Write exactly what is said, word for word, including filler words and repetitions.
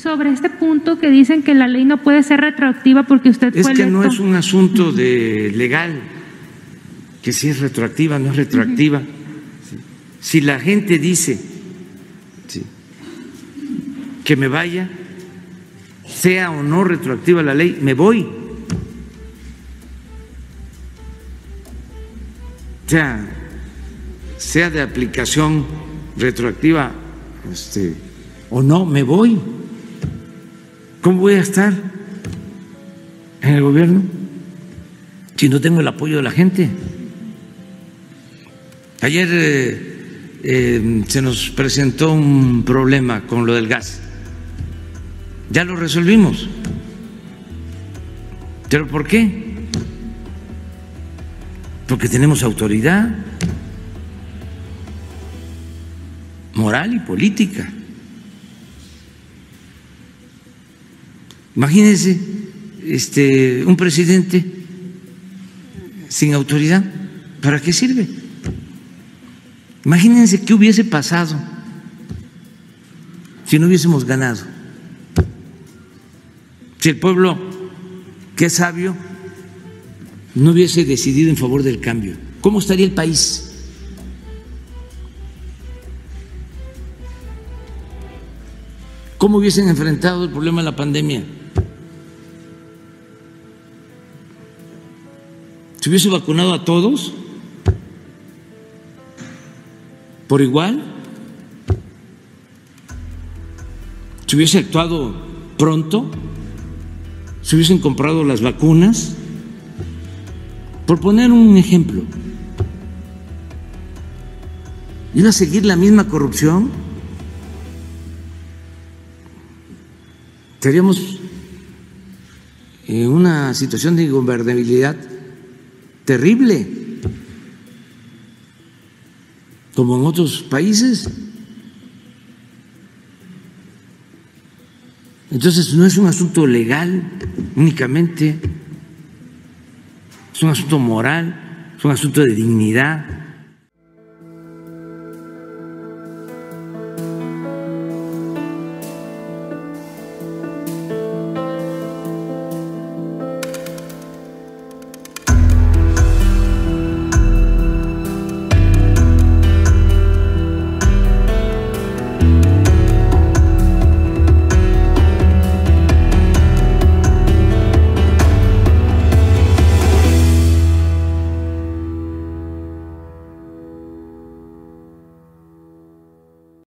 sobre este punto que dicen que la ley no puede ser retroactiva porque usted fue electo. Es que no es un asunto de legal, que si es retroactiva, no es retroactiva. Uh-huh. Si la gente dice sí, que me vaya, sea o no retroactiva la ley, me voy. O sea, sea de aplicación retroactiva este, o no, me voy. ¿Cómo voy a estar en el gobierno si no tengo el apoyo de la gente? Ayer eh, eh, se nos presentó un problema con lo del gas. Ya lo resolvimos. ¿Pero por qué? Porque tenemos autoridad moral y política. Imagínense este, un presidente sin autoridad, ¿para qué sirve? Imagínense qué hubiese pasado si no hubiésemos ganado. Si el pueblo, que es sabio, no hubiese decidido en favor del cambio, ¿cómo estaría el país? ¿Cómo hubiesen enfrentado el problema de la pandemia? ¿Se hubiese vacunado a todos por igual? ¿Se hubiese actuado pronto? ¿Se hubiesen comprado las vacunas? Por poner un ejemplo. ¿Iba a seguir la misma corrupción? Estaríamos en una situación de ingobernabilidad terrible, como en otros países. Entonces no es un asunto legal únicamente, es un asunto moral, es un asunto de dignidad.